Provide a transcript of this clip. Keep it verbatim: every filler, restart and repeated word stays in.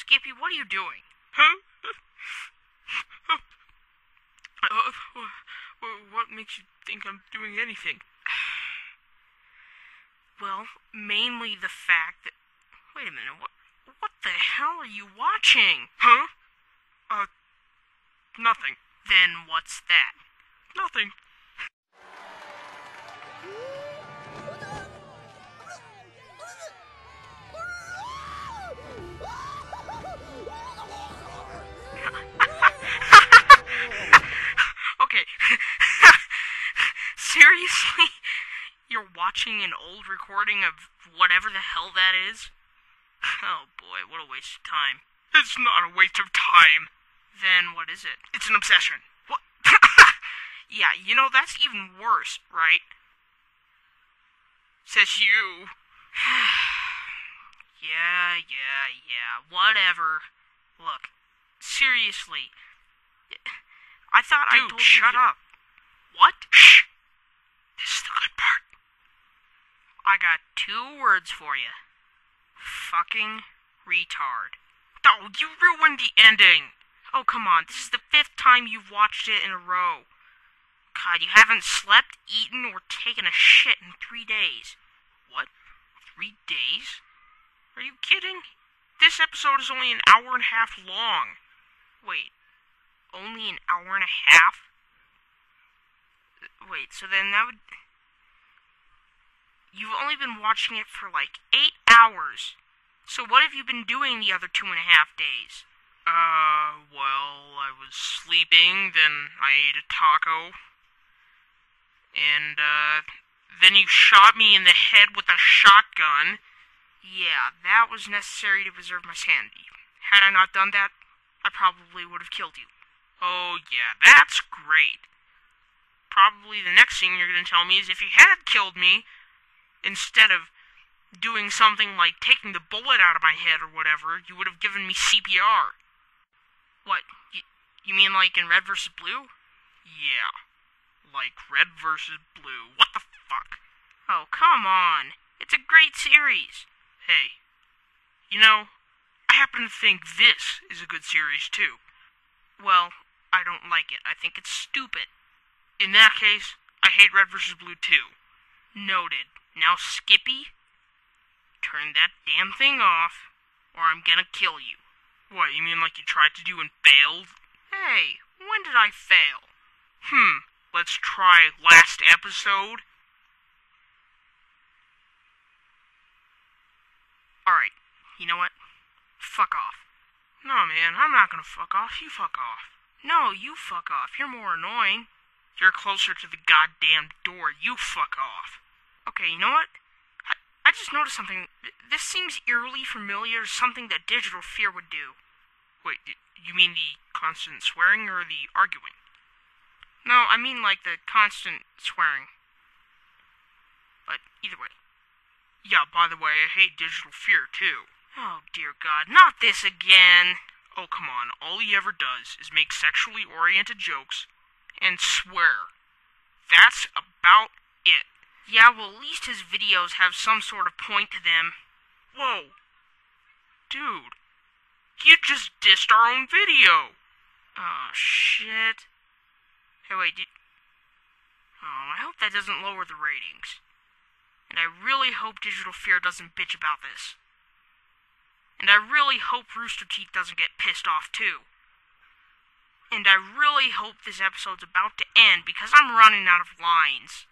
Skippy, what are you doing? Huh? Uh, what makes you think I'm doing anything? Well, mainly the fact that... Wait a minute, what, what the hell are you watching? Huh? Uh, nothing. Then what's that? Nothing. Okay. Seriously? You're watching an old recording of whatever the hell that is? Oh boy, what a waste of time. It's not a waste of time. Then what is it? It's an obsession. What? Yeah, you know, that's even worse, right? Says you. yeah, yeah, yeah, whatever. Look, seriously. I thought Dude, I told you... Dude, shut up. What? Shh. This is the good part. I got two words for you. Fucking retard. Oh, you ruined the ending. Oh, come on. This is the fifth time you've watched it in a row. God, you haven't slept, eaten, or taken a shit in three days. What? Three days? Are you kidding? This episode is only an hour and a half long. Wait. Only an hour and a half? Wait, so then that would... You've only been watching it for, like, eight hours. So what have you been doing the other two and a half days? Uh, well, I was sleeping, then I ate a taco. And, uh, then you shot me in the head with a shotgun. Yeah, that was necessary to preserve my sanity. Had I not done that, I probably would have killed you. Oh, yeah, that's great. Probably the next thing you're going to tell me is if you had killed me... Instead of doing something like taking the bullet out of my head or whatever, you would have given me C P R. What? You, you mean like in Red versus. Blue? Yeah. Like Red versus. Blue. What the fuck? Oh, come on. It's a great series. Hey, you know, I happen to think this is a good series, too. Well, I don't like it. I think it's stupid. In that case, I hate Red versus. Blue, too. Noted. Now, Skippy, turn that damn thing off, or I'm gonna kill you. What, you mean like you tried to do and failed? Hey, when did I fail? Hmm, let's try last episode. Alright, you know what? Fuck off. No, man, I'm not gonna fuck off. You fuck off. No, you fuck off. You're more annoying. You're closer to the goddamn door. You fuck off. Okay, you know what? I, I just noticed something. This seems eerily familiar to something that Digital Fear would do. Wait, you mean the constant swearing or the arguing? No, I mean like the constant swearing. But either way. Yeah, by the way, I hate Digital Fear too. Oh, dear God, not this again! Oh, come on, all he ever does is make sexually oriented jokes and swear. That's about it. Yeah, well, at least his videos have some sort of point to them. Whoa. Dude. You just dissed our own video. Oh, shit. Hey, wait, did... Oh, I hope that doesn't lower the ratings. And I really hope Digital Fear doesn't bitch about this. And I really hope Rooster Teeth doesn't get pissed off, too. And I really hope this episode's about to end, because I'm running out of lines.